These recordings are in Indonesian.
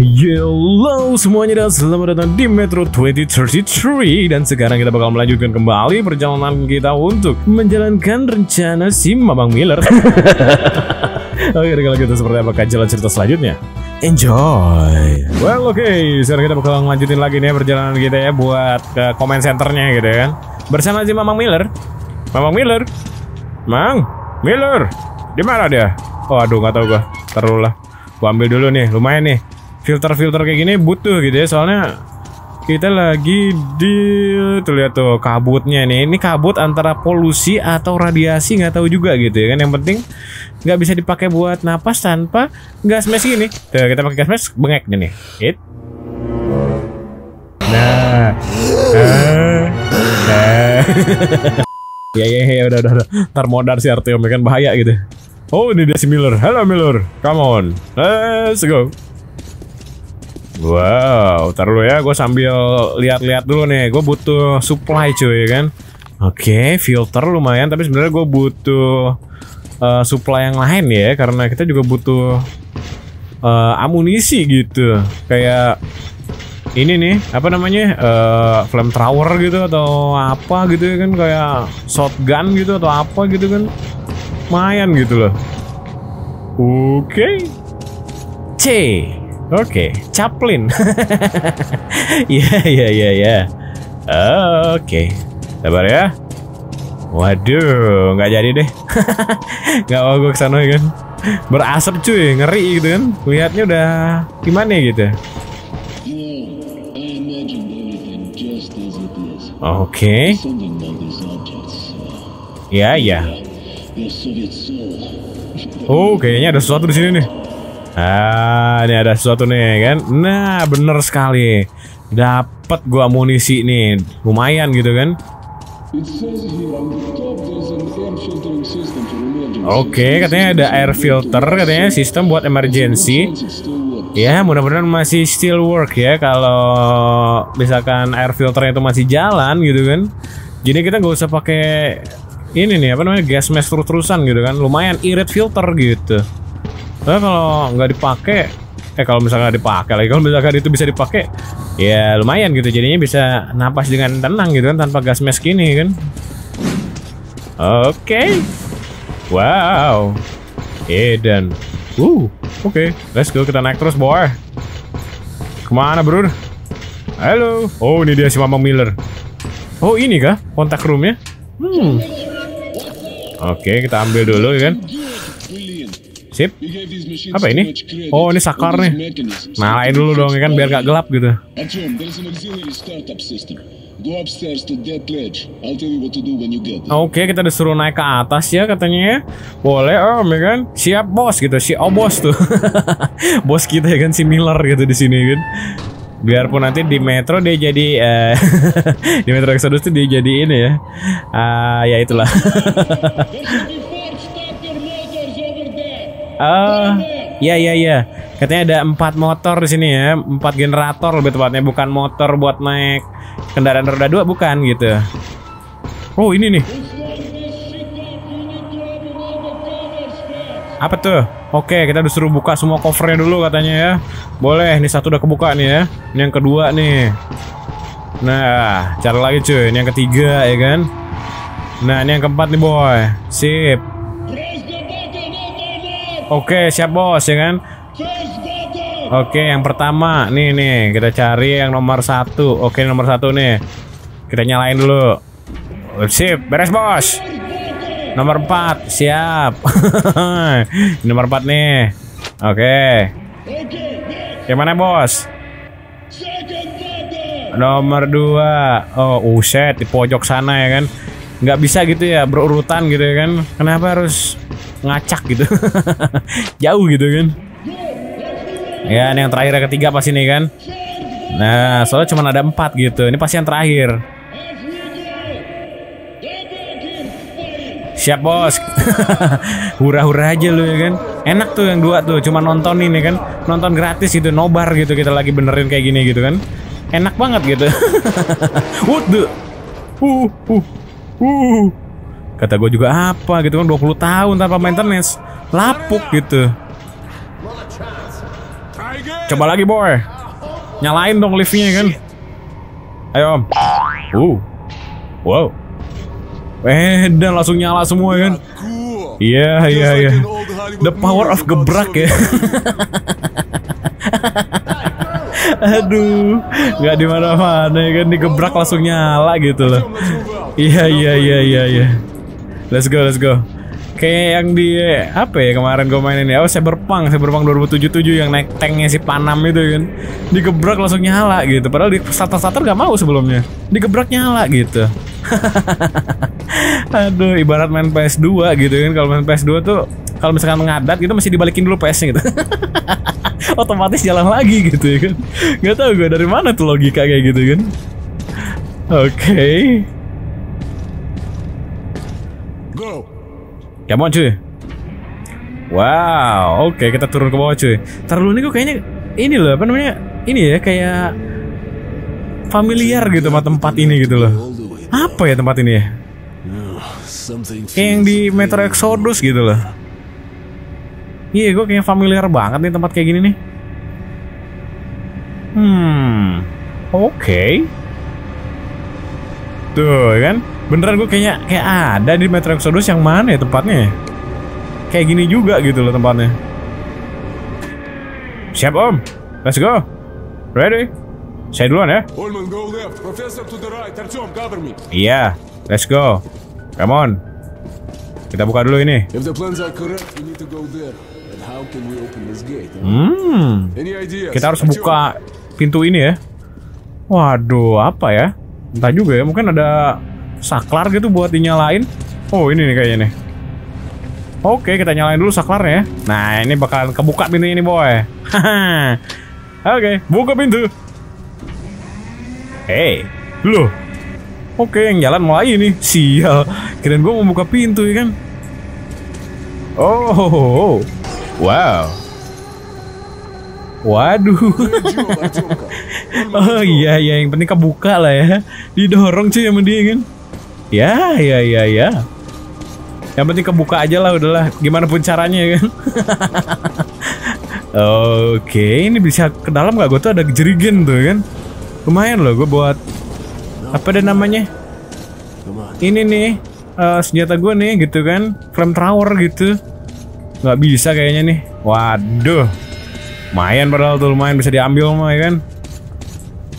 Hello semuanya dan selamat datang di Metro 2033. Dan sekarang kita bakal melanjutkan kembali perjalanan kita untuk menjalankan rencana si Mabang Miller. Oke, kalau gitu seperti apakah jalan cerita selanjutnya? Enjoy. Well, oke, sekarang kita bakal lanjutin lagi nih perjalanan kita ya buat ke comment centernya gitu kan. Bersama si Mamang Miller. Mamang Miller. Mang Miller. Di mana dia? Oh, aduh nggak tahu gua. Taruhlah. Gua ambil dulu nih, lumayan nih. Filter-filter kayak gini butuh gitu ya, soalnya kita lagi di tuh lihat tuh kabutnya nih. Ini kabut antara polusi atau radiasi nggak tahu juga gitu ya kan. Yang penting nggak bisa dipakai buat napas tanpa gas mask gini. Tuh kita pakai gas mask bengeknya nih. It. Ya udah. Ntar modar si Artyom kan bahaya gitu. Oh ini dia si Miller. Halo Miller, come on, let's go. Wow, taruh dulu ya, gue sambil lihat-lihat dulu nih. Gue butuh supply cuy kan. Oke, filter lumayan, tapi sebenarnya gue butuh supply yang lain ya, karena kita juga butuh amunisi gitu. Kayak ini nih, apa namanya, flamethrower gitu atau apa gitu ya kan, kayak shotgun gitu atau apa gitu kan, lumayan gitu loh. Oke, C. Oke, Chaplin. Ya. Oke, sabar ya. Waduh, nggak jadi deh. Nggak mau gue kesana kan. Berasap cuy, ngeri gitu kan. Lihatnya udah gimana gitu. Oke. Ya. Oh, kayaknya ada sesuatu di sini nih. Ah, ini ada sesuatu nih kan. Nah, bener sekali. Dapat gua amunisi nih. Lumayan gitu kan. Oke, katanya ada air filter, katanya sistem buat emergency. Ya, mudah-mudahan masih still work ya kalau misalkan air filternya itu masih jalan gitu kan. Jadi kita nggak usah pakai ini nih apa namanya gas mask terus-terusan gitu kan. Lumayan irit filter gitu. Tapi kalau nggak dipakai, kalau misalnya dipakai lagi, kalau misalkan itu bisa dipakai, ya lumayan gitu. Jadinya bisa napas dengan tenang gitu kan, tanpa gas mask ini kan. Oke. Wow. Eden. Oke. Let's go, kita naik terus boy. Kemana bro? Halo. Oh ini dia si Mamang Miller. Oh ini kah kontak roomnya? Oke, kita ambil dulu kan. Sip. Apa ini? Oh, ini saklar nih. Nyalain dulu dong ya kan biar gak gelap gitu. Oke, kita disuruh naik ke atas ya katanya. Boleh om ya kan? Siap bos gitu. Si obos tuh. Bos kita ya kan si Miller gitu di sini kan. Biarpun nanti di Metro dia jadi di Metro Exodus tuh dia jadi ini ya. Ya itulah. Ya. Katanya ada 4 motor di sini ya, 4 generator lebih tepatnya, bukan motor buat naik kendaraan roda 2 bukan gitu. Oh ini nih. Apa tuh? Oke, kita disuruh buka semua covernya dulu katanya ya. Boleh, ini satu udah kebuka nih ya. Ini yang kedua nih. Nah, cari lagi cuy. Ini yang ketiga ya kan. Nah, ini yang keempat nih boy. Sip. Oke, siap bos ya kan. Oke, yang pertama nih kita cari yang nomor 1. Oke, nomor 1 nih. Kita nyalain dulu. Sip, beres bos. Nomor 4, siap. Nomor 4 nih. Oke. Yang mana bos? Nomor 2. Oh, uset di pojok sana ya kan. Nggak bisa gitu ya, berurutan gitu ya kan. Kenapa harus ngacak gitu? Jauh gitu kan. Ya ini yang terakhir, yang ketiga pas ini kan. Nah soalnya cuma ada 4 gitu. Ini pasti yang terakhir. Siap bos. Hura-hura aja lu ya kan. Enak tuh yang 2 tuh, cuma nonton ini kan. Nonton gratis gitu, nobar gitu. Kita lagi benerin kayak gini gitu kan. Enak banget gitu. Kata gue juga apa gitu kan, 20 tahun tanpa maintenance. Lapuk gitu. Coba lagi, boy. Nyalain dong liftnya kan. Ayo. Wow. Udah langsung nyala semua kan. Iya. The power of gebrak ya. Aduh, nggak di mana-mana ya kan, digebrak langsung nyala gitu loh. Iya. Let's go. Kayak yang di apa ya kemarin gue mainin ya, Cyberpunk 2077 yang naik tanknya si Panam itu kan, digebrak langsung nyala gitu. Padahal di starter nggak mau sebelumnya, digebrak nyala gitu. Aduh, ibarat main PS2 gitu kan. Kalau main PS2 tuh kalau misalkan ngadat gitu mesti dibalikin dulu PS-nya gitu. Otomatis jalan lagi gitu ya kan. Gak tau gue dari mana tuh logika kayak gitu kan. Oke. Go. Come on cuy. Wow. Oke, kita turun ke bawah cuy. Ntar dulu nih, gue kayaknya ini loh apa namanya, ini ya kayak familiar gitu sama tempat ini gitu loh. Apa ya tempat ini ya? Kayak yang di Metro Exodus gitu loh. Iya, gue kayak familiar banget nih tempat kayak gini nih. Oke. Tuh kan, beneran gue kayak ada di Metro Exodus yang mana ya tempatnya? Kayak gini juga gitu loh tempatnya. Siap om, let's go. Ready? Saya duluan ya. Iya, let's go. Come on. Kita buka dulu ini. Kita harus buka pintu ini ya. Waduh, apa ya? Entah juga ya, mungkin ada saklar gitu buat dinyalain. Oh, ini nih kayaknya nih. Oke, kita nyalain dulu saklarnya ya. Nah, ini bakalan kebuka pintunya ini, boy. Oke, buka pintu. Hey, loh. Oke, yang jalan mulai ini. Sial. Kirain gue mau buka pintu ya kan. Oh. Wow. Waduh. Oh iya, yang penting kebuka lah ya. Didorong cuy sama dia kan. Ya. Yang penting kebuka aja lah udahlah. Gimana pun caranya ya kan. Oke, ini bisa ke dalam gak? Gue tuh ada jerigen tuh kan. Lumayan loh gue buat apa deh namanya? Ini nih senjata gue nih gitu kan. Flamethrower gitu. Gak bisa kayaknya nih. Waduh. Lumayan padahal tuh, lumayan bisa diambil mah ya kan.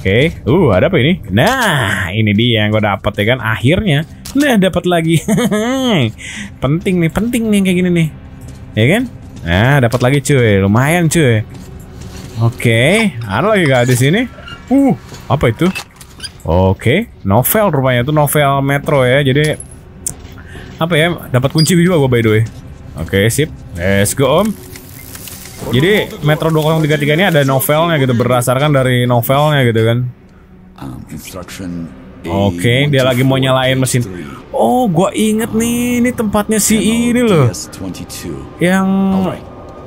Oke, ada apa ini? Nah, ini dia yang gue dapet ya kan, akhirnya. Nah, dapat lagi. penting nih kayak gini nih. Ya kan? Nah, dapat lagi cuy, lumayan cuy. Oke, ada lagi gak di sini? Apa itu? Oke, novel rupanya tuh, novel Metro ya. Jadi apa ya? Dapat kunci juga gue by the way. Oke, sip. Let's go om. Jadi Metro 2033 ini ada novelnya gitu, berdasarkan dari novelnya gitu kan. Oke, dia lagi mau nyalain mesin. Oh, gua inget nih, ini tempatnya si ini loh. Yang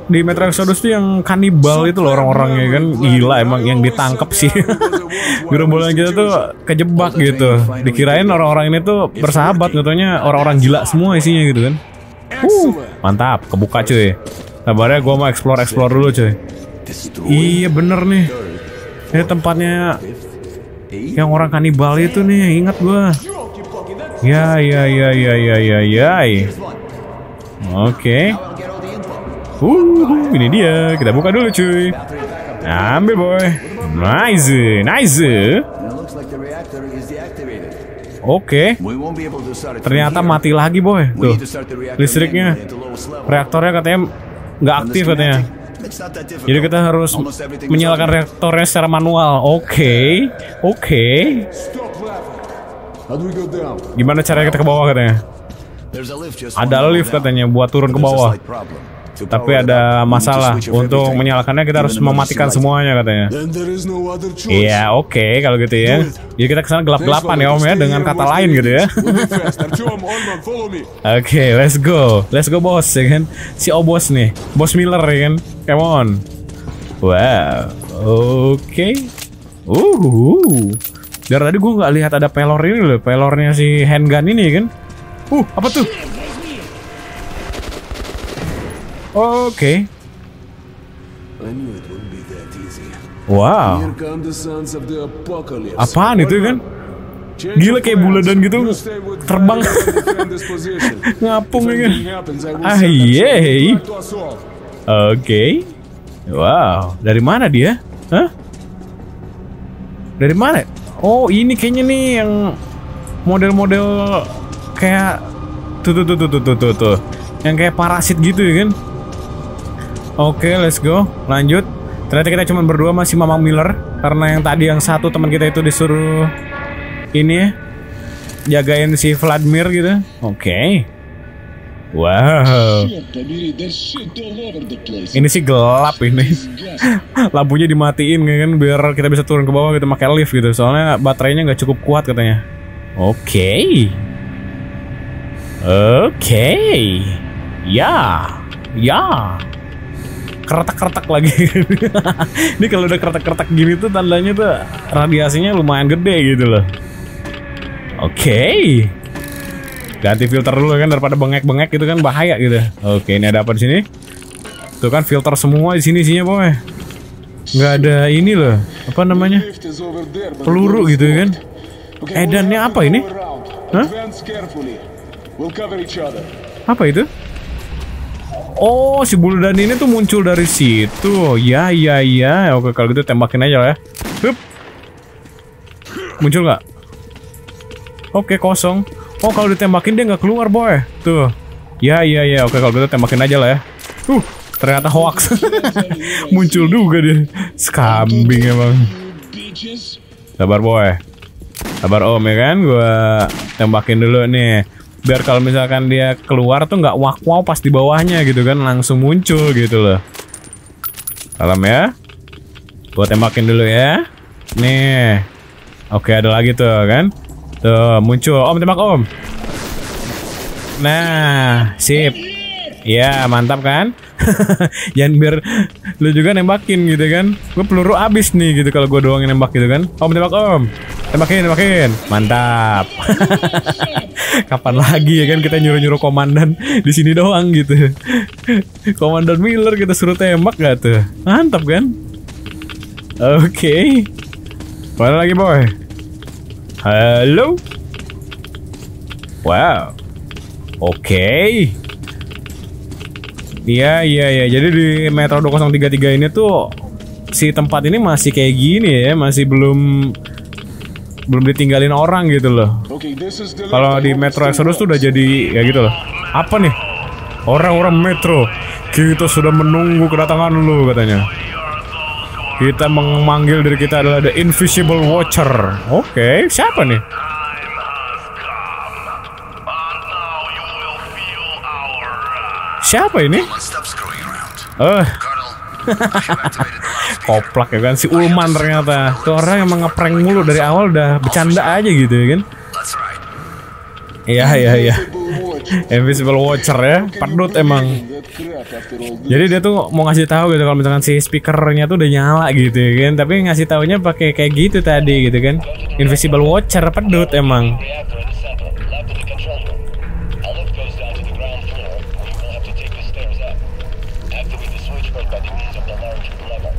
di Metro Exodus tuh yang kanibal itu loh orang-orangnya kan. Gila emang yang ditangkap sih. Gerombolan kita tuh kejebak gitu. Dikirain orang-orang ini tuh bersahabat, katanya orang-orang gila semua isinya gitu kan. Mantap, kebuka cuy. Kabarnya gue mau explore dulu cuy. Iya bener nih. Ini tempatnya yang orang kanibal itu nih, ingat gue. Ya. Oke. Ini dia. Kita buka dulu cuy. Ambil boy. Nice. Oke. Ternyata mati lagi boy. Tuh, listriknya, reaktornya katanya nggak aktif katanya. Jadi kita harus menyalakan reaktornya secara manual. Oke. Gimana caranya kita ke bawah katanya? Ada lift katanya buat turun ke bawah. Tapi ada masalah. Untuk menyalakannya kita harus mematikan semuanya katanya. Iya, oke kalau gitu ya. Jadi kita kesana gelap-gelapan ya om ya, dengan kata lain gitu ya. Oke, let's go. Let's go bos ya kan. Si bos nih, bos Miller ya kan. Come on. Wow. Oke. Dari tadi gue nggak lihat ada pelor ini loh, pelornya si handgun ini kan. Apa tuh? Oke. Wow. Apaan itu kan? Gila kayak buladan gitu terbang. Ngapung ya kan? Ah yeay. Oke. Wow. Dari mana dia? Hah? Dari mana? Oh ini kayaknya nih yang model-model kayak tuh. Yang kayak parasit gitu ya kan? Oke, let's go. Lanjut. Ternyata kita cuma berdua masih Mamang Miller karena yang tadi yang satu teman kita itu disuruh ini jagain si Vladimir gitu. Oke. Wow. Ini sih gelap ini. Lampunya dimatiin kan biar kita bisa turun ke bawah gitu pakai lift gitu. Soalnya baterainya nggak cukup kuat katanya. Oke. Oke. Ya. Ya. Kretek-kretek lagi. Ini kalau udah kretek-kretek gini tuh tandanya tuh radiasinya lumayan gede gitu loh. Oke. Ganti filter dulu kan daripada bengek-bengek gitu kan bahaya gitu. Oke, ini ada apa di sini? Tuh kan filter semua di sini isinya, Boy. Nggak ada ini loh. Apa namanya? Peluru gitu kan. Edannya apa ini? Hah? Apa itu? Oh, si buludan ini tuh muncul dari situ. Ya, ya, ya. Oke, kalau gitu tembakin aja lah ya. Hup. Muncul nggak? Oke, kosong. Oh, kalau ditembakin dia nggak keluar, Boy. Tuh. Ya, ya, ya. Oke, kalau gitu tembakin aja lah ya. Ternyata hoax. Muncul juga dia. Sekambing emang. Sabar, Boy. Sabar, Om, ya kan? Gua tembakin dulu nih. Biar kalau misalkan dia keluar tuh nggak wak-wow pas di bawahnya gitu kan langsung muncul gitu loh. Salam ya. Gua tembakin dulu ya. Nih. Oke, ada lagi tuh kan. Tuh muncul. Om tembak Om. Nah, sip. Ya, mantap kan? Jangan biar lu juga nembakin gitu kan. Gue peluru abis nih gitu kalau gue doang yang nembak gitu kan. Om tembak Om. Tembakin, tembakin. Mantap. Kapan lagi ya kan kita nyuruh-nyuruh komandan di sini doang gitu. Komandan Miller kita suruh tembak gak tuh? Mantap kan? Oke. Mana lagi Boy? Halo. Wow. Oke. Iya iya iya. Jadi di Metro 2033 ini tuh si tempat ini masih kayak gini ya, masih belum ditinggalin orang gitu loh. Kalau di Metro Exodus tuh udah jadi ya gitu loh. Apa nih? Orang-orang Metro, kita sudah menunggu kedatangan lu katanya. Kita memanggil diri kita adalah The Invisible Watcher. Oke, siapa nih? Siapa ini? Koplak ya kan si Ulman ternyata. Tuh orang yang ngeprank mulu dari awal udah bercanda aja gitu ya kan. Iya iya iya. Invisible Watcher ya, pedut emang. Jadi dia tuh mau ngasih tahu gitu kalau misalkan si speakernya tuh udah nyala gitu ya kan, tapi ngasih taunya pakai kayak gitu tadi gitu kan. Invisible Watcher pedut emang.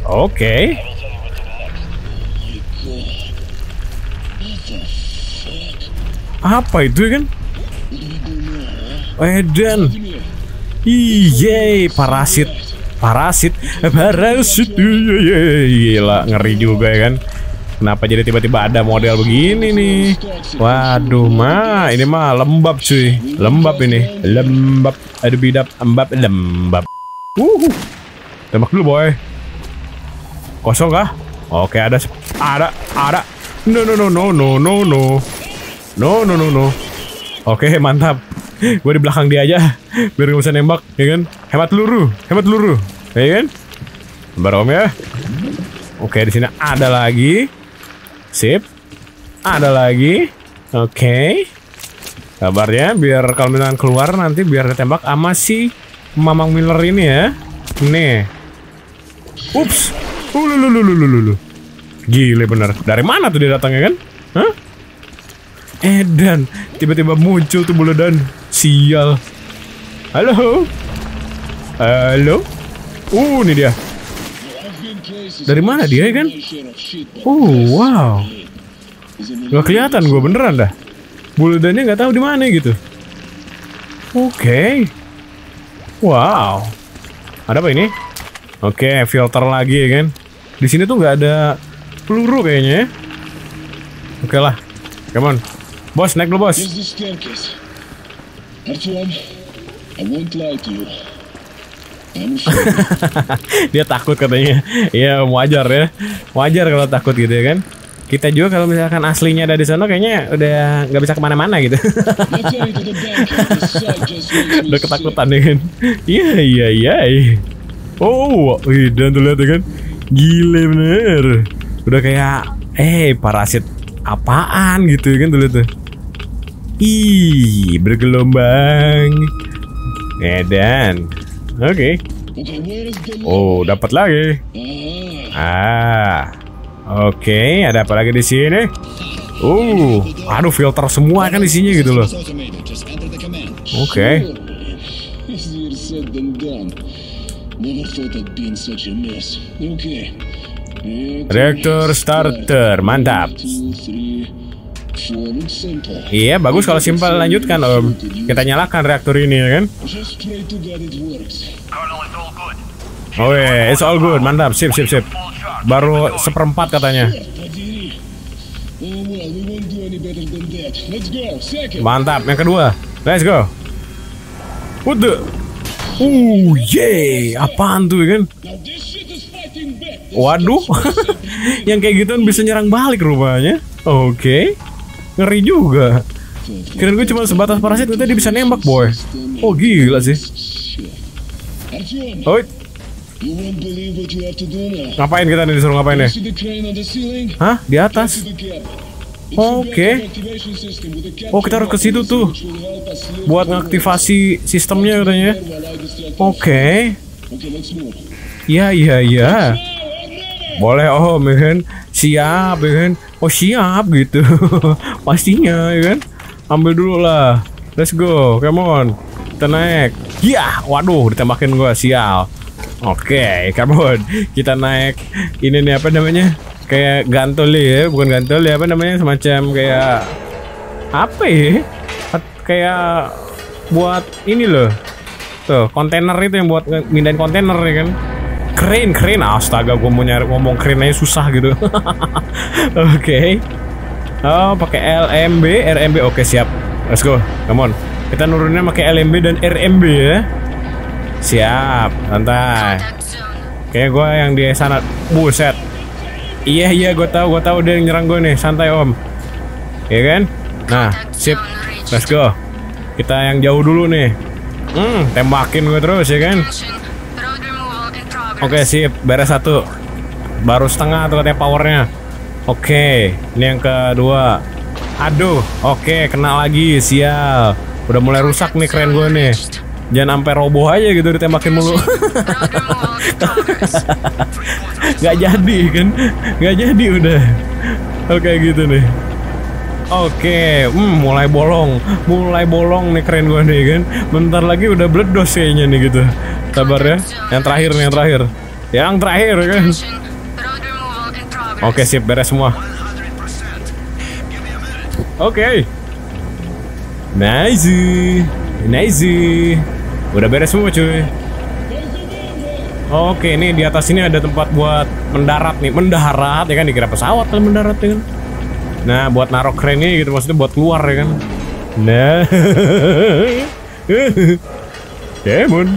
Oke. Apa itu kan? Edan. Iye, parasit. Parasit. Gila, ngeri juga ya kan. Kenapa jadi tiba-tiba ada model begini nih? Waduh, mah ini mah lembab cuy. Lembab ini. Lembab. Aduh bidap, embab, lembab. Tembak dulu, Boy. Kosong kah? Oke, ada. No. Oke, mantap. Gue di belakang dia aja, biar gak usah nembak, ya kan? Hemat peluru, ya kan? Barom ya. Oke, di sini ada lagi. Sip, ada lagi. Oke. Kabarnya, biar kalau misalkan keluar nanti biar ditembak sama si Mamang Miller ini ya. Nih. Ups. Lulu. Gile bener. Dari mana tuh dia datangnya kan? Hah? Edan, tiba-tiba muncul tuh buladan. Sial. Halo. Ini dia. Dari mana dia kan? Oh wow, nggak kelihatan gue beneran dah. Buludannya nggak tahu di mana gitu. Oke, wow, ada apa ini? Oke, filter lagi ya kan? Di sini tuh nggak ada peluru kayaknya. Oke lah, come on, bos naik dulu bos. Dia takut katanya. Ya wajar ya, wajar kalau takut gitu ya kan. Kita juga kalau misalkan aslinya ada di sana kayaknya udah nggak bisa kemana-mana gitu. Udah ketakutan ya kan. Iya. Oh, dan tuh lihat ya kan, gile bener. Udah kayak parasit apaan gitu ya kan tuh lihat tuh. Ih, bergelombang. Edan. Oke. Oh, dapat lagi. Oke, ada apa lagi di sini? Aduh filter semua kan isinya gitu loh. Oke. Reaktor starter, mantap. Iya, bagus kalau simpel, lanjutkan Om. Kita nyalakan reaktor ini ya kan? Oh yeah, it's all good, mantap, sip. Baru seperempat katanya. Mantap, yang kedua. Let's go. What the? Apaan tuh kan? Waduh. Yang kayak gitu bisa nyerang balik rupanya. Oke. Ngeri juga. Kirain gue cuma sebatas parasit, ternyata dia bisa nembak, boy. Oh, gila sih. Oi. Ngapain kita nih, disuruh ngapain ya? Hah? Di atas? Oke. Oh, kita harus ke situ tuh buat ngaktifasi sistemnya katanya. Oke. Iya. Boleh Om ya kan? Siap ya kan? Oh siap gitu. Pastinya ya kan? Ambil dulu lah. Let's go, come on. Kita naik. Yah, waduh ditembakin gua, sial. Oke, kabur. Kita naik ini nih, apa namanya? Kayak gantol ya, bukan gantol ya, apa namanya? Semacam kayak apa ya? Kayak buat ini loh. Tuh, kontainer itu yang buat mindahin kontainer ya kan. Keren. Astaga, gue mau nyari ngomong keren aja susah gitu. Oke. Oh, pakai LMB, RMB. Oke, siap. Let's go. Come on. Kita nurunnya pakai LMB dan RMB ya. Siap, santai. Kayak gue yang di sana, buset. Iya, gue tahu dia yang nyerang gue nih, santai Om. Iya kan? Nah, sip, let's go. Kita yang jauh dulu nih. Tembakin gue terus ya kan? Oke, sip, beres satu. Baru setengah tuh katanya powernya. Oke, ini yang kedua. Aduh, oke, kena lagi, sial. Udah mulai rusak nih keren gue nih. Jangan sampai roboh aja gitu ditembakin mulu. Gak jadi kan? Gak jadi udah. Oke gitu nih. Oke, mulai bolong nih keren gue nih kan. Bentar lagi udah bledos kayaknya nih gitu. Sabar ya. Yang terakhir kan. Oke sip, beres semua. Oke. Nice. Udah beres semua cuy. Oke, ini di atas ini ada tempat buat mendarat nih. Mendarat ya kan, dikira pesawat kalau mendarat ya kan. Nah, buat narok kerennya gitu, maksudnya buat keluar ya kan. Nah. Demon.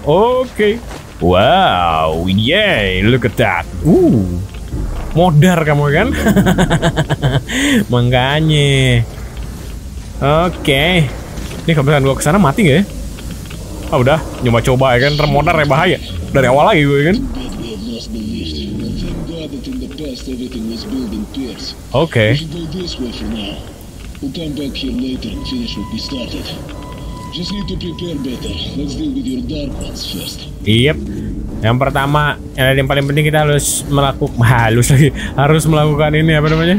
Oke. Wow, yay, look at that. Modar kamu kan. Makanya. Oke. Ini kebetulan gue kesana mati gak ya? Ah udah, nyoba coba ya kan, termodar ya bahaya. Dari awal lagi gue kan. Oke. Yep. Yang pertama, yang paling penting kita harus melakukan harus melakukan ini apa namanya?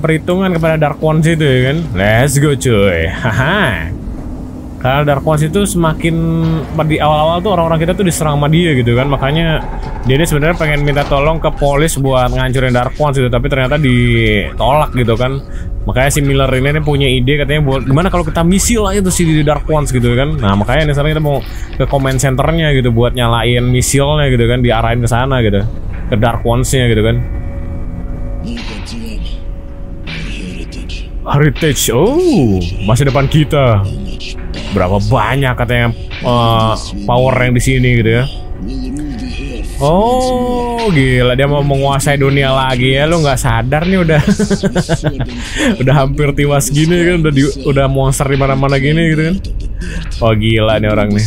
Perhitungan kepada Dark Ones itu ya kan. Let's go cuy. Haha. Karena Dark Ones itu semakin di awal-awal tuh orang-orang kita tuh diserang sama dia gitu kan, makanya dia sebenarnya pengen minta tolong ke polis buat ngancurin Dark Ones itu, tapi ternyata ditolak gitu kan. Makanya si Miller ini punya ide katanya buat gimana kalau kita misil aja tuh si Dark Ones gitu kan. Nah makanya sekarang kita mau ke command centernya gitu buat nyalain misilnya gitu kan, diarahin ke sana gitu, ke Dark Ones-nya gitu kan. Heritage, oh masih depan kita. Berapa banyak katanya power yang di sini gitu ya? Oh gila, dia mau menguasai dunia lagi ya, lo nggak sadar nih udah udah hampir tiwas gini kan, udah monster di mana-mana gini gitu kan. Oh gila nih orang nih.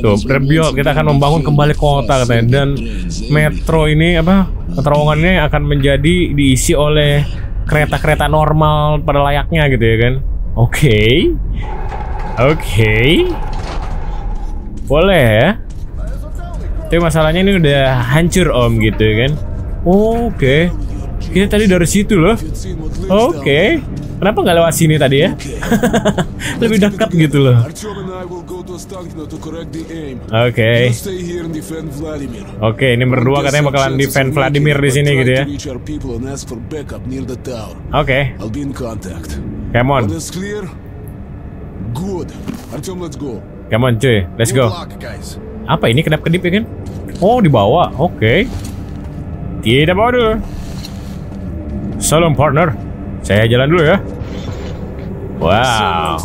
Tuh, rebuild, kita akan membangun kembali kota katanya, dan metro ini apa terowongan ini akan menjadi diisi oleh kereta-kereta normal pada layaknya gitu ya kan. Oke, boleh ya. Tapi masalahnya ini udah hancur om gitu kan. Oke, kita tadi dari situ loh. Oke, kenapa nggak lewat sini tadi ya? Lebih dekat gitu loh. Oke, ini berdua katanya bakalan defend Vladimir di sini gitu ya. Oke. Come on. Good. Artyom, let's go. Come on, cuy. Let's go. Apa ini kedap-kedip ya kan? Oh, dibawa. Oke. Tidak mau dulu. Salam partner. Saya jalan dulu ya. Wow.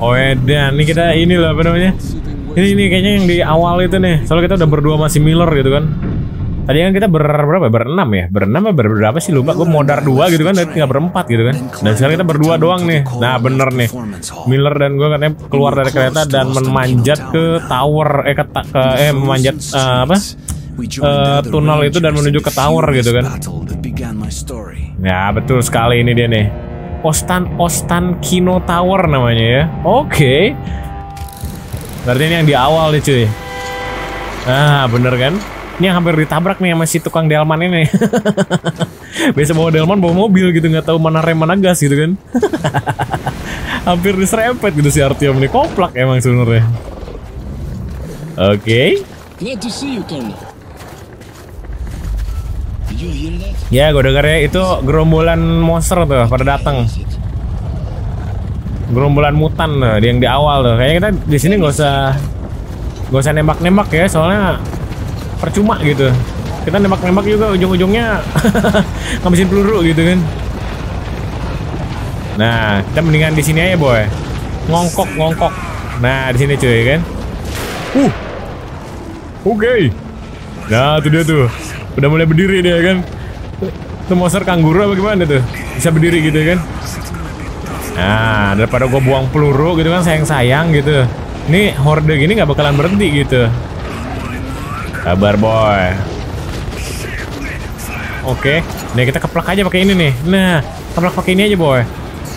Oh edan, ini kita ini loh apa namanya? Ini kayaknya yang di awal itu nih. Soalnya kita udah berdua masih Miller gitu kan. Tadi kan kita berapa? Berenam ya? Berenam apa berapa sih? Lupa, gue modar dua gitu kan, dan tinggal berempat gitu kan. Dan sekarang kita berdua doang nih. Nah bener nih, Miller dan gue katanya keluar dari kereta dan memanjat ke tower, memanjat tunnel itu dan menuju ke tower gitu kan. Ya betul sekali ini dia nih, Ostankino Tower namanya ya. Oke. Berarti ini yang di awal nih cuy. Nah bener kan? Ini yang hampir ditabrak nih sama si tukang delman ini. Biasa bawa delman bawa mobil gitu, nggak tahu mana rem mana gas gitu kan. Hampir diserempet gitu si Artyom ini, koplak emang sebenarnya. Oke. Ya gue denger ya, itu gerombolan monster tuh pada datang. Gerombolan mutan tuh, yang di awal tuh. Kayaknya kita di sini nggak usah nembak-nembak ya, soalnya percuma gitu. Kita nembak-nembak juga ujung-ujungnya ngabisin peluru gitu kan. Nah, kita mendingan di sini aja, boy. Ngongkok. Nah, di sini cuy kan. Oke. Nah, tuh dia tuh. Udah mulai berdiri dia kan. Itu monster kangguru apa gimana tuh? Bisa berdiri gitu kan. Nah, daripada gua buang peluru gitu kan, sayang-sayang gitu. Ini horde gini nggak bakalan berhenti gitu. Kabar boy. Oke, nih kita keplak aja pakai ini nih. Nah, keplak pakai ini aja boy.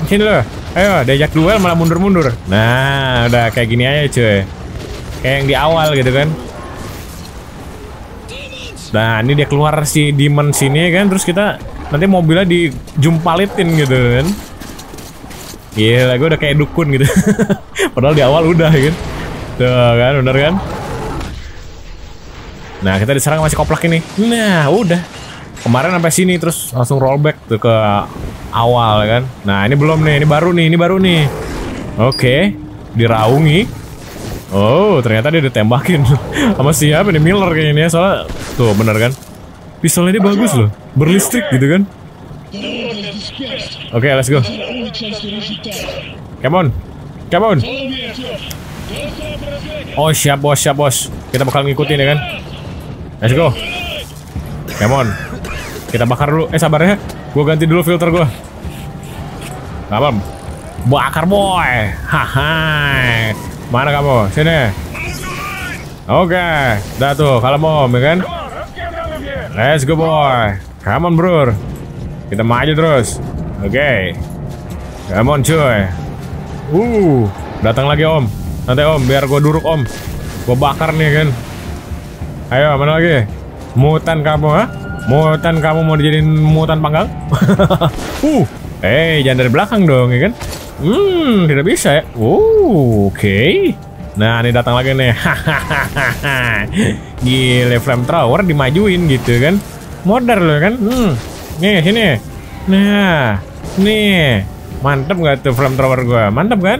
Sini loh. Ayo, diajak duel malah mundur-mundur. Nah, udah kayak gini aja cuy. Kayak yang di awal gitu kan. Nah, ini dia keluar si demon sini kan. Terus kita nanti mobilnya dijumpalitin gitu kan. Gila, gue udah kayak dukun gitu. Padahal di awal udah gitu. Tuh kan, bener kan? Nah kita diserang masih koplak ini. Nah udah kemarin sampai sini terus langsung rollback tuh ke awal kan. Nah ini belum nih, ini baru nih. Oke, diraungi. Oh ternyata dia ditembakin sama siapa nih, Miller kayaknya. Soalnya tuh bener kan, pistolnya dia bagus loh, berlistrik gitu kan. Oke, let's go. Come on. Oh siap bos. Kita bakal ngikutin ya kan. Let's go. Come on. Kita bakar dulu. Sabar ya. Gue ganti dulu filter gue. Apa? Bakar boy. Haha. Mana kamu? Sini. Oke. Dah tuh. Kalau mau, ya kan? Let's go boy. Come on bro. Kita maju terus. Oke. Come on cuy. Datang lagi om. Nanti om. Biar gue duruk om. Gue bakar nih kan. Ayo, mana lagi? Mutan kamu, ha? Mutan kamu mau dijadiin mutan panggang? Jangan dari belakang dong, ya kan? Tidak bisa ya. Oke. Nah, ini datang lagi nih. Hahaha. Gile, flamethrower dimajuin gitu kan. Modern loh kan. Nih, sini. Nah, nih. Mantep nggak tuh flamethrower gue? Mantep kan?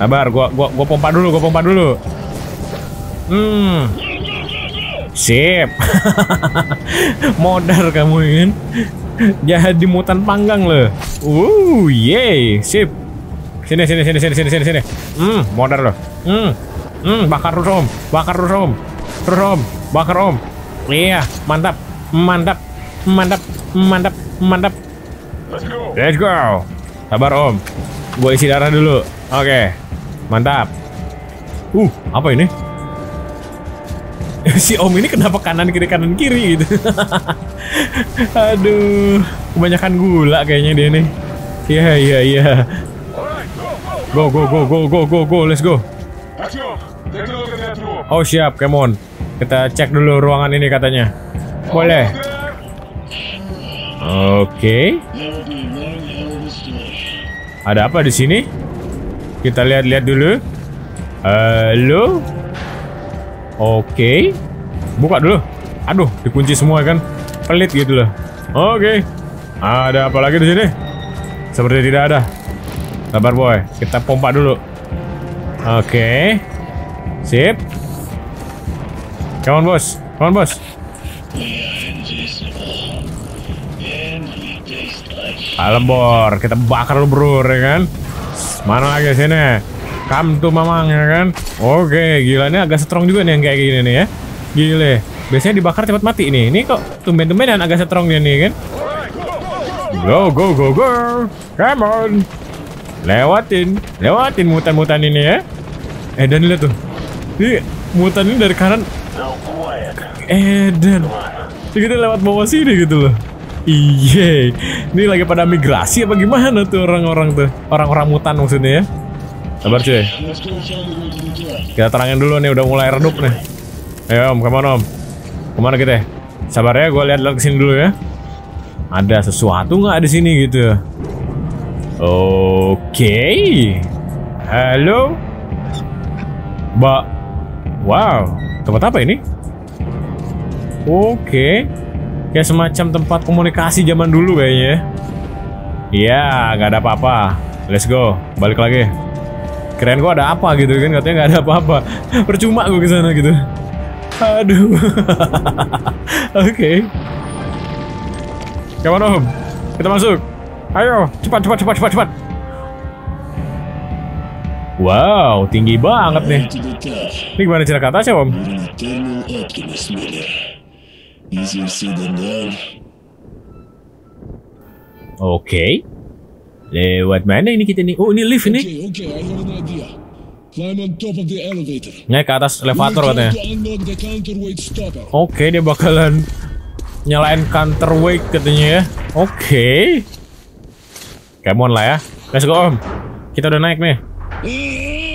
Sabar, gue pompa dulu, Sip. Modar kamu ini. Jadi mutan panggang loh. Yeay, sip. Sini. Modar loh. Bakar terus om, bakar om. Iya, mantap. Let's go. Sabar om, gue isi darah dulu. Oke, mantap. Apa ini? Si om ini kenapa kanan kiri gitu? Aduh, kebanyakan gula kayaknya dia nih. Iya. Go, let's go. Oh siap, come on. Kita cek dulu ruangan ini katanya. Boleh. Oke. Ada apa di sini? Kita lihat-lihat dulu. Halo. Oke. Buka dulu. Aduh, dikunci semua kan. Pelit gitu loh. Oke. Ada apa lagi di sini? Seperti tidak ada. Sabar boy, kita pompa dulu. Oke. Sip. Come on bos. Alam bor, kita bakar lu bro, ya kan? Mana lagi sini? Come to mamang ya kan? Oke, gila ini agak strong juga nih yang kayak gini nih ya. Gile. Biasanya dibakar cepat mati nih. Ini kok tumben-tumben dan agak strongnya nih kan? Go. Come on. Lewatin mutan-mutan ini ya. Dan lihat tuh. Ini mutan ini dari kanan. Dan kita lewat bawah sini gitu loh. Iya, ini lagi pada migrasi apa gimana tuh orang-orang tuh? Orang-orang mutan maksudnya ya. Sabar cuy. Kita terangin dulu nih, udah mulai redup nih. Ayo om, kemana om? Kemana kita? Sabar ya, gue lihat kesini dulu ya. Ada sesuatu nggak di sini gitu? Oke. Halo. Mbak. Wow, tempat apa ini? Oke. Kayak semacam tempat komunikasi zaman dulu kayaknya. Iya, nggak ada apa-apa. Let's go, balik lagi. Keren gua ada apa gitu kan? Katanya nggak ada apa-apa. Percuma gua kesana gitu. Aduh. Oke. Gimana om? Kita masuk. Ayo, cepat. Wow, tinggi banget nih. Ini gimana cerita kata sih om? Oke. Lewat mana ini kita nih? Oh, ini lift ini. Naik ke atas elevator katanya. Oke, dia bakalan nyalain counterweight katanya ya. Oke. Come on lah ya. Let's go om. Kita udah naik nih.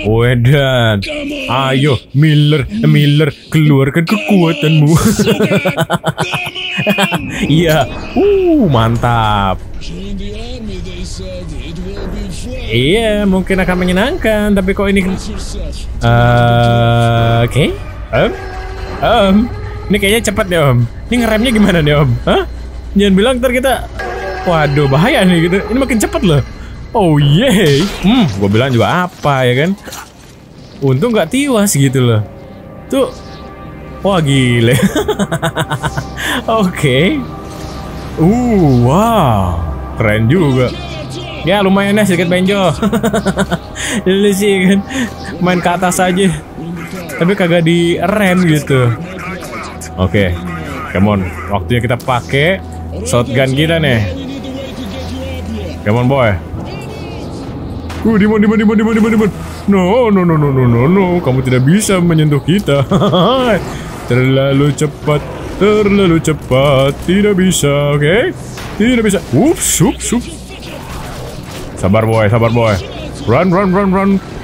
Wedan, ayo Miller, keluarkan kekuatanmu. Iya, mantap. Iya, mungkin akan menyenangkan, tapi kok ini? Oke, ini kayaknya cepat deh om. Ini ngeremnya gimana deh om? Hah? Jangan bilang ntar kita, waduh bahaya nih gitu. Ini makin cepat loh. Oh yeay, gue bilang juga apa ya kan? Untung gak tiwas gitu loh. Tuh, wah gile. Oke. Wow, keren juga. Ya lumayan ya sedikit benjol. Dulu sih kan, main ke atas aja. Tapi kagak di rem gitu. Oke, come on. Waktunya kita pakai shotgun kita nih. Come on boy. Dimon. No. Kamu tidak bisa menyentuh kita. Terlalu cepat. Tidak bisa, oke? Tidak bisa. Ups. Sabar boy. Run.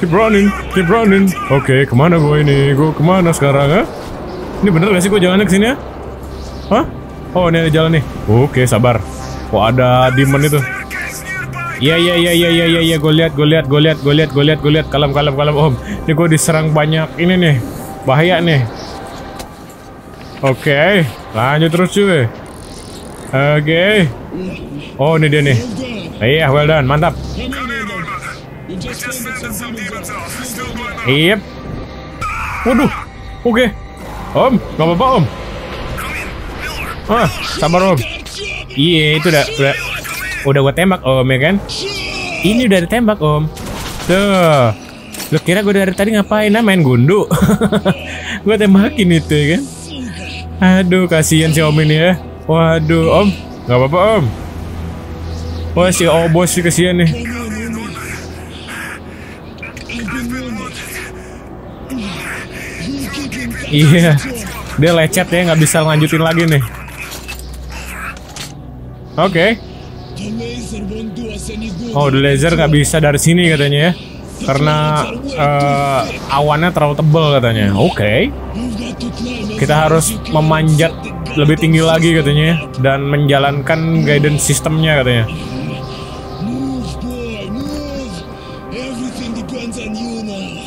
Keep running. Oke, kemana gue ini? Gue kemana sekarang ya? Ini bener gak sih gue jalannya kesini ya? Hah? Oh, ini ada jalan nih. Oke, sabar. Kok ada demon itu? Iya, gue lihat, kalem om. Ini gue diserang banyak ini nih, bahaya nih. Oke, lanjut terus cuy. Oke. Oh ini dia nih. Iya, well done, mantap. Yep. Waduh, oke. Om, nggak apa-apa om. Ah, sabar om. Iya, itu udah gue tembak om ya kan. Ini udah ditembak om. Tuh, lo kira gue dari tadi ngapain? Nah, main gundu. Gue tembakin itu ya kan. Aduh, kasihan si om ini ya. Waduh om, nggak apa-apa om. Wah si obos sih kasihan nih. Iya, dia lecet ya, nggak bisa lanjutin lagi nih. Oke. Oh, the laser nggak bisa dari sini katanya ya, karena awannya terlalu tebal katanya. Oke, kita harus memanjat lebih tinggi lagi katanya, dan menjalankan guidance sistemnya katanya.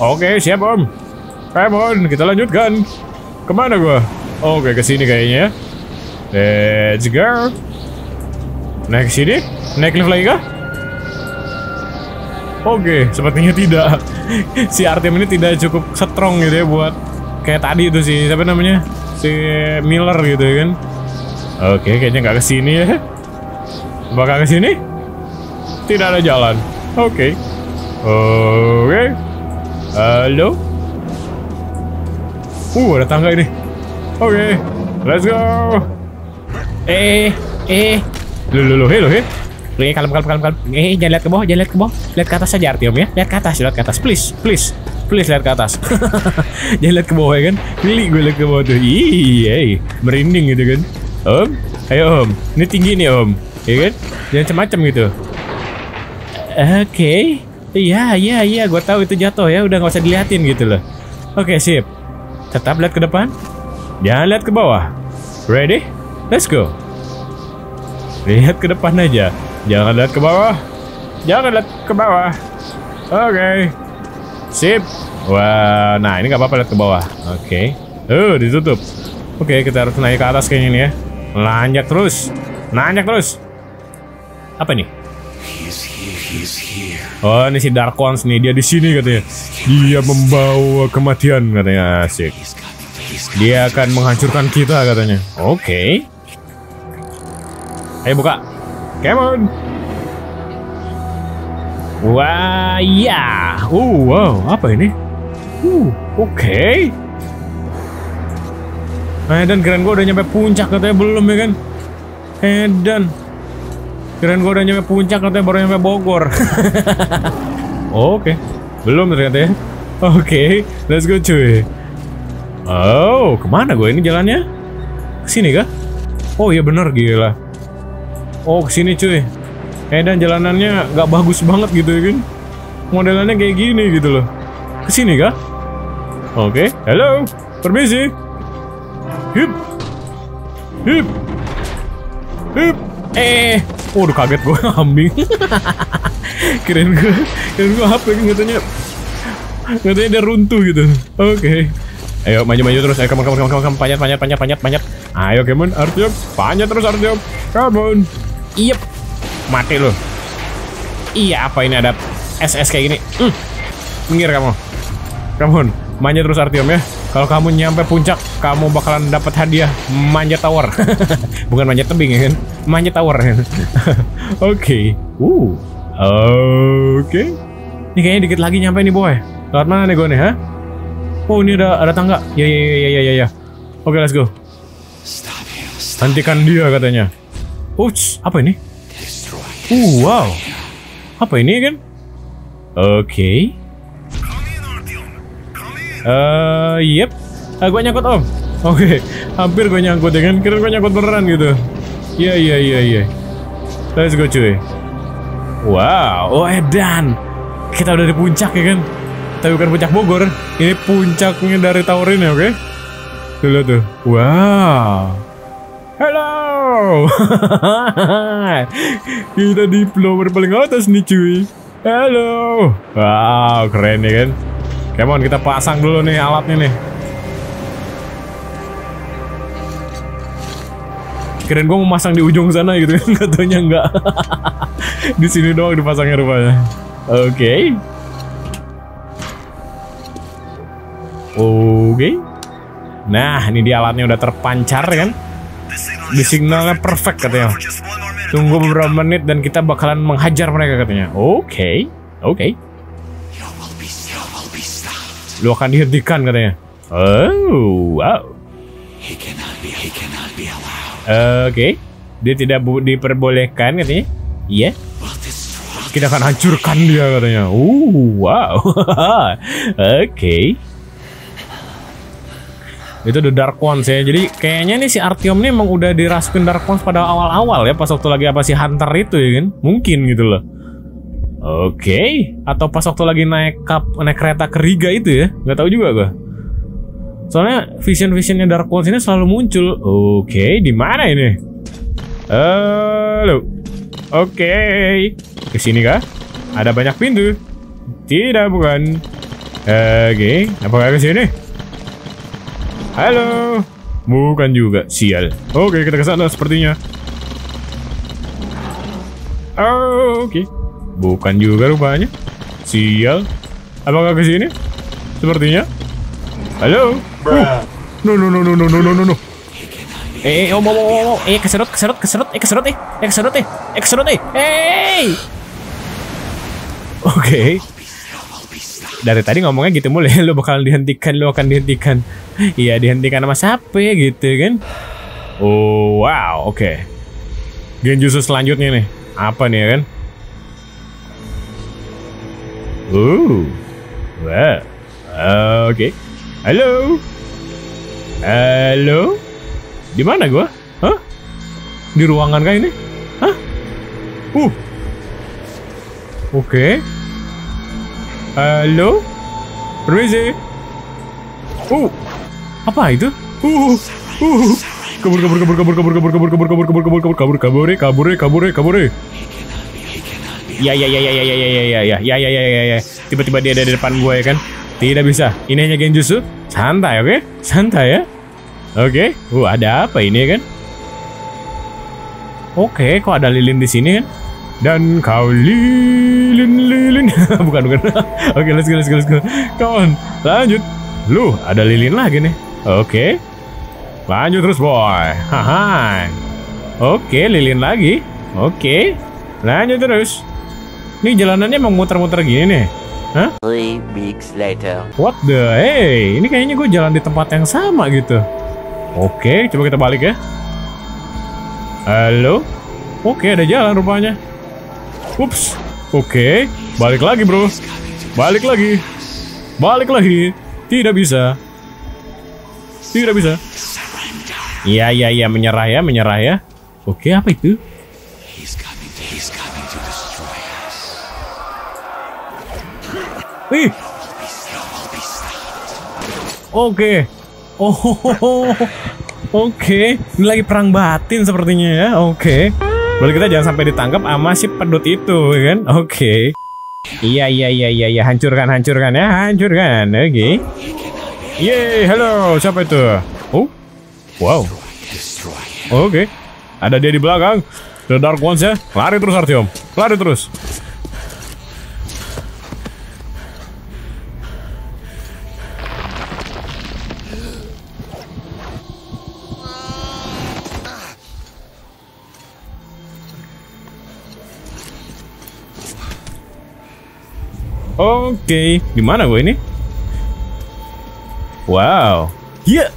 Oke, siap om. Come on, kita lanjutkan. Kemana gua? Oke, kesini kayaknya. Let's go. Naik sini? Naik lift lagi kah? Oke, sepertinya tidak. Si Artyom ini tidak cukup strong gitu ya buat kayak tadi itu sih, siapa namanya? Si Miller gitu ya kan. Oke, kayaknya nggak kesini ya. Bakal kesini? Tidak ada jalan. Oke. Oke. Halo? Ada tangga ini. Oke, let's go. Lu, oke, kalem. Jangan lihat ke bawah, lihat ke atas saja Artyom ya. Lihat ke atas, please lihat ke atas. Jangan lihat ke bawah ya kan. Pilih gue lihat ke bawah tuh. Iya, merinding gitu kan. Om, ayo om. Ini tinggi nih om, ya kan? Jangan macam-macam gitu. Oke, iya, gue tahu itu jatuh ya. Udah nggak usah diliatin gitu loh. Oke, sip. Tetap lihat ke depan. Jangan lihat ke bawah. Ready? Let's go. Lihat ke depan aja. Jangan lihat ke bawah. Oke. Sip. Wah, nah ini nggak apa-apa lihat ke bawah. Oke. Ditutup. Oke, kita harus naik ke atas kayaknya nih ya. Nanjak terus. Apa nih? Oh, ini si Dark Ones nih. Dia di sini katanya. Dia membawa kematian katanya. Asik. Dia akan menghancurkan kita katanya. Oke. Ayo buka. Come on. Wah, ya. Wow, apa ini? Oke. Dan keren gue udah nyampe puncak katanya belum ya kan? Dan keren gue udah nyampe puncak katanya baru nyampe Bogor. Oke. Belum ternyata ya. Oke, let's go cuy. Oh, kemana gue ini jalannya? Kesini kah? Oh iya bener, gila. Oh kesini cuy. Dan jalanannya gak bagus banget gitu ya kan. Modelannya kayak gini gitu loh. Kesini kah? Oke. Hello. Permisi. Hip. Udah kaget gue kambing. Kirain gue apa ya katanya. Katanya dia runtuh gitu. Oke. Ayo maju terus. Ayo kamu panjat. Ayo kemon Artyom. Panjat terus Artyom. Kemon. Iyep, mati lo. Iya, apa ini ada SS kayak gini? Minggir kamu. Kamu manjat terus Artyom ya. Kalau kamu nyampe puncak, kamu bakalan dapat hadiah manjat tower. Bukan manjat tebing ya kan? Manjat tower. Oke. Oke. Ini kayaknya dikit lagi nyampe nih boy. Lewat mana nih gue nih, ha? Oh, ini ada tangga. Ya. Oke, let's go. Hentikan dia katanya. Ups, apa ini? Wow. Apa ini kan? Oke. Yep. Gue nyangkut om. Oke. Hampir gue nyangkut ya kan. Kira gue nyangkut beneran gitu. Iya. Let's go cuy. Wow. Dan kita udah di puncak ya kan. Tapi bukan puncak Bogor. Ini puncaknya dari Tower ini, oke? Tuh lihat tuh. Wow. Hello. Wow. Kita di floor paling atas nih cuy. Halo. Wow, keren ya kan. Come on, kita pasang dulu nih alatnya nih. Keren gue mau pasang di ujung sana gitu kan, katanya enggak. Di sini doang dipasangnya rupanya. Oke. Oke. Nah, ini dia alatnya udah terpancar kan. Di signalnya perfect katanya. Tunggu beberapa menit dan kita bakalan menghajar mereka katanya. Oke. Lu akan dihentikan katanya. Oh, wow. Oke. Dia tidak diperbolehkan katanya. Iya. Kita akan hancurkan dia katanya. Wow. Oke. Itu The Dark Ones ya. Jadi kayaknya nih si Artyom nih emang udah dirasukin Dark Ones pada awal-awal ya, pas waktu lagi apa sih Hunter itu ya kan? Mungkin gitu loh. Oke. Atau pas waktu lagi naik kereta ke Riga itu ya. Gak tahu juga gua. Soalnya vision-visionnya Dark Ones ini selalu muncul. Oke, di mana ini? Halo. Oke. Ke sini kah? Ada banyak pintu. Tidak bukan. Oke, apakah ke sini? Halo. Bukan juga, sial. Oke, kita ke sana sepertinya. Oke. Bukan juga rupanya. Sial. Apakah ke sini? Sepertinya. Halo. No. Keserut. Hey. Oke. Dari tadi ngomongnya gitu mulai, lo bakalan dihentikan, lo akan dihentikan. Iya, dihentikan sama siapa gitu kan? Oh, wow. Oke. Genjutsu selanjutnya nih. Apa nih ya kan? Wow. Oke. Halo? Di mana gua? Hah? Di ruangan kah ini? Hah? Oke. Halo? Permisi. Apa itu? Kabur. Ya. Tiba-tiba dia ada di depan gua ya kan? Tidak bisa. Ini hanya genjutsu. Santai, oke? Santai ya. Oke. Ada apa ini kan? Oke, kok ada lilin di sini kan? Dan kau lilin. bukan. Oke, let's go. Come on. Lanjut. Lu, ada lilin lagi nih. Oke. Lanjut terus, boy. Haha. Oke, lilin lagi. Oke. Lanjut terus. Ini jalanannya emang muter-muter gini nih. Hah? 3 weeks later. What the hey? Ini kayaknya gue jalan di tempat yang sama gitu. Oke, coba kita balik ya. Halo. Oke, ada jalan rupanya. Ups. Oke, balik lagi bro. Balik lagi. Tidak bisa. Iya, menyerah ya. Oke, apa itu? Ih. Oke. Oke. Ini lagi perang batin sepertinya ya. Oke. Boleh kita jangan sampai ditangkap sama si pedut itu kan. Oke. Iya. Hancurkan. Oke. Yeay, halo. Siapa itu? Wow. Oke. Ada dia di belakang. The Dark Ones ya. Lari terus Artyom. Oke, gimana gue ini? Wow, iya.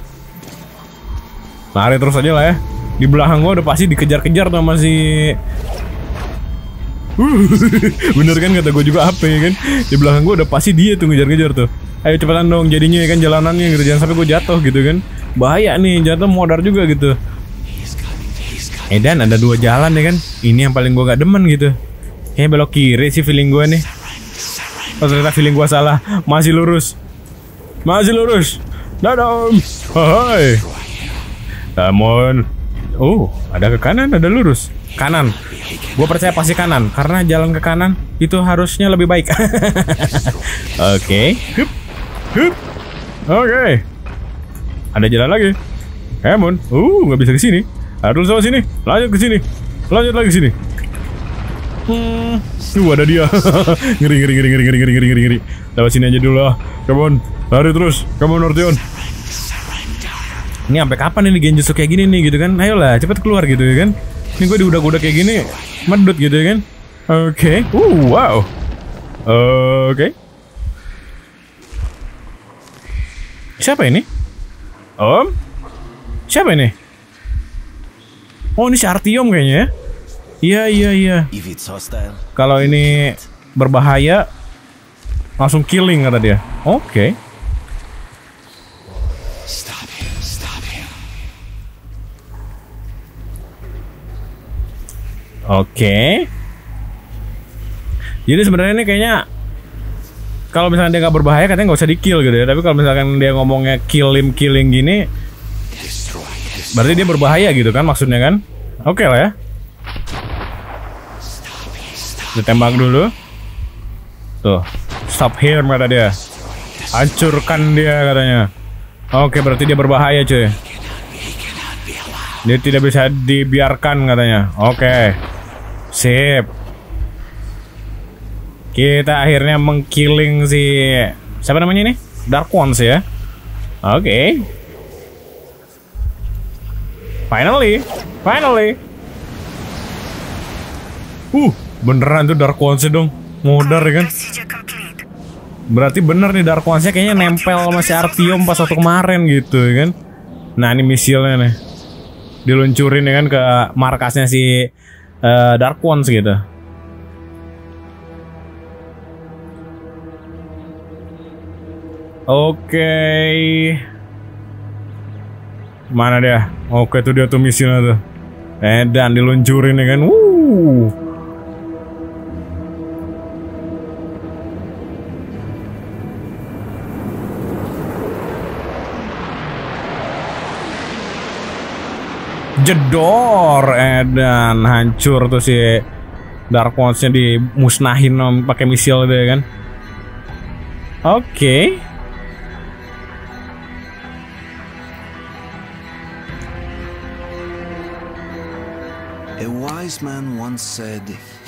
Lari terus aja lah ya. Di belakang gue udah pasti dikejar-kejar sama si. Bener kan kata gue juga apa ya kan? Di belakang gue udah pasti dia tuh ngejar-ngejar tuh. Ayo cepetan dong, jadinya ya kan jalanannya gitu, jangan sampai gue jatuh gitu kan? Bahaya nih, jatuh modar juga gitu. Dan ada dua jalan ya kan? Ini yang paling gue gak demen gitu. Kayaknya belok kiri sih feeling gue nih. Oh, ternyata feeling gua salah. Masih lurus. Dadam. Hai. Namun Oh, ada ke kanan, ada lurus. Kanan. Gue percaya pasti kanan, karena jalan ke kanan itu harusnya lebih baik. Oke. Oke. Ada jalan lagi. Emon. Nggak bisa ke sini. Harus lewat sini. Lanjut ke sini. Lanjut lagi ke sini. Tuh ada dia. Ngeri. Lewat sini aja dulu lah. Come on. Lari terus. Come on, Artyom. Ini sampai kapan ini genjutsu kayak gini nih gitu kan? Ayolah, cepet keluar gitu ya kan? Ini gue diudak-udak kayak gini, medut gitu ya kan? Oke. Wow. Oke. Siapa ini? Om? Siapa ini? Oh, ini si Artyom kayaknya ya? Iya. Kalau ini berbahaya, langsung killing kata dia. Oke. Oke. Jadi sebenarnya ini kayaknya kalau misalnya dia nggak berbahaya katanya nggak usah di-kill gitu ya. Tapi kalau misalkan dia ngomongnya killing gini, berarti dia berbahaya gitu kan maksudnya kan? Oke lah ya. Ditembak dulu. Tuh, stop here kata dia. Hancurkan dia katanya. Oke, berarti dia berbahaya cuy. Dia tidak bisa dibiarkan katanya. Oke. Sip. Kita akhirnya mengkilling si siapa namanya ini? Dark Ones ya. Oke. Finally. Beneran tuh Dark Ones dong. Modar ya kan? Berarti bener nih Dark Ones-nya kayaknya nempel sama si Artyom pas waktu kemarin gitu ya kan. Nah, ini misilnya nih. Diluncurin ya kan ke markasnya si Dark Ones gitu. Oke. Mana dia? Oke tuh dia tuh misilnya tuh. Dan diluncurin ya kan. Jedor, dan hancur tuh si Dark Ones-nya dimusnahin pakai misil deh kan. Oke.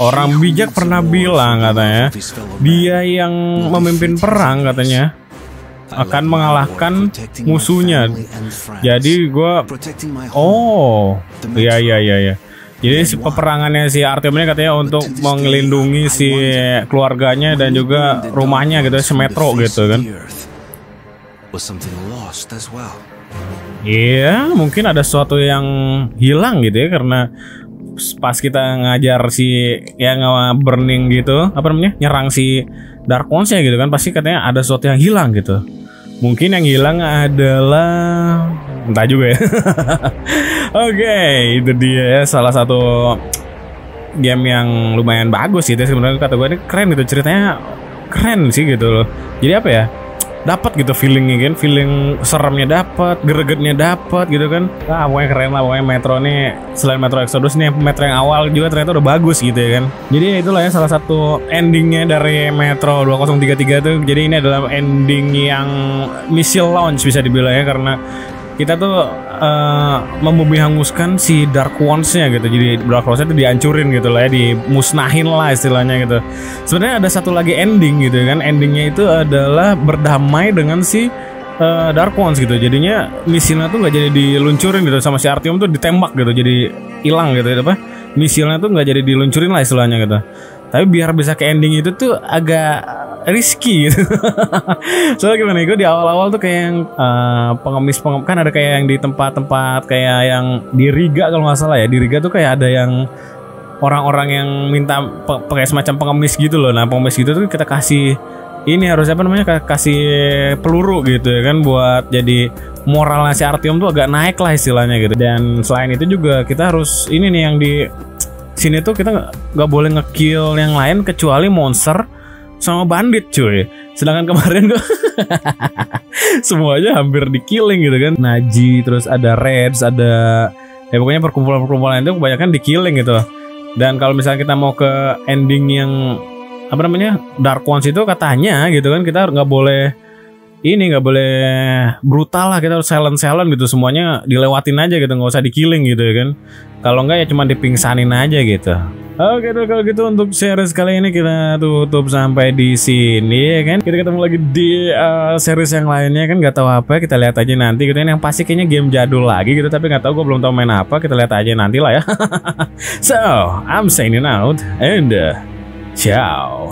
Orang bijak pernah bilang katanya, dia yang memimpin perang katanya akan mengalahkan musuhnya. Jadi gue iya. Jadi peperangannya si Artyom ini katanya untuk melindungi si keluarganya dan juga rumahnya gitu, semetro gitu kan. Iya, mungkin ada sesuatu yang hilang gitu ya, karena pas kita ngajar si yang burning gitu, apa namanya, nyerang si Dark Ones-nya gitu kan, pasti katanya ada sesuatu yang hilang gitu. Mungkin yang hilang adalah entah juga ya. Oke, itu dia ya, salah satu game yang lumayan bagus gitu sebenarnya, kata gue ini keren gitu, ceritanya keren sih gitu loh. Jadi apa ya? Dapat gitu feelingnya kan, feeling seremnya dapat, gregetnya dapat gitu kan. Ah, pokoknya keren lah, pokoknya Metro nih, selain Metro Exodus nih, Metro yang awal juga ternyata udah bagus gitu ya kan. Jadi itulah ya salah satu endingnya dari Metro 2033 tuh. Jadi ini adalah ending yang missile launch bisa dibilang ya, karena kita tuh membumi hanguskan si Dark Ones-nya gitu. Jadi Dark Ones-nya tuh dihancurin gitu lah ya, dimusnahin lah istilahnya gitu. Sebenarnya ada satu lagi ending gitu kan. Endingnya itu adalah berdamai dengan si Dark Ones gitu. Jadinya misilnya tuh gak jadi diluncurin gitu, sama si Artyom tuh ditembak gitu, jadi hilang gitu apa. Misilnya tuh gak jadi diluncurin lah istilahnya gitu. Tapi biar bisa ke ending itu tuh agak risky gitu. Soalnya gimana ya, gue di awal-awal tuh kayak yang pengemis kan ada kayak yang di tempat-tempat kayak yang di Riga kalau nggak salah ya, di Riga tuh kayak ada yang orang-orang yang minta pakai semacam pengemis gitu loh. Nah pengemis gitu tuh kita kasih ini, harusnya apa namanya, kasih peluru gitu ya kan, buat jadi moralnya si Artyom tuh agak naik lah istilahnya gitu. Dan selain itu juga kita harus ini nih, yang di sini tuh kita nggak boleh ngekill yang lain kecuali monster sama bandit cuy. Sedangkan kemarin gue semuanya hampir di killing gitu kan. Naji, terus ada Reds, ada ya pokoknya perkumpulan-perkumpulan itu kebanyakan di killing gitu. Dan kalau misalnya kita mau ke ending yang apa namanya Dark Ones itu katanya gitu kan, kita nggak boleh ini, nggak boleh brutal lah, kita harus silent gitu, semuanya dilewatin aja gitu, nggak usah di-killing gitu ya kan. Kalau nggak ya cuma dipingsanin aja gitu. Oke tuh, kalau gitu untuk series kali ini kita tutup sampai di sini ya kan. Kita ketemu lagi di series yang lainnya kan, nggak tahu apa, kita lihat aja nanti gitu. Yang pasti kayaknya game jadul lagi gitu, tapi nggak tahu, gue belum tahu main apa, kita lihat aja nanti lah ya. So I'm signing out and ciao.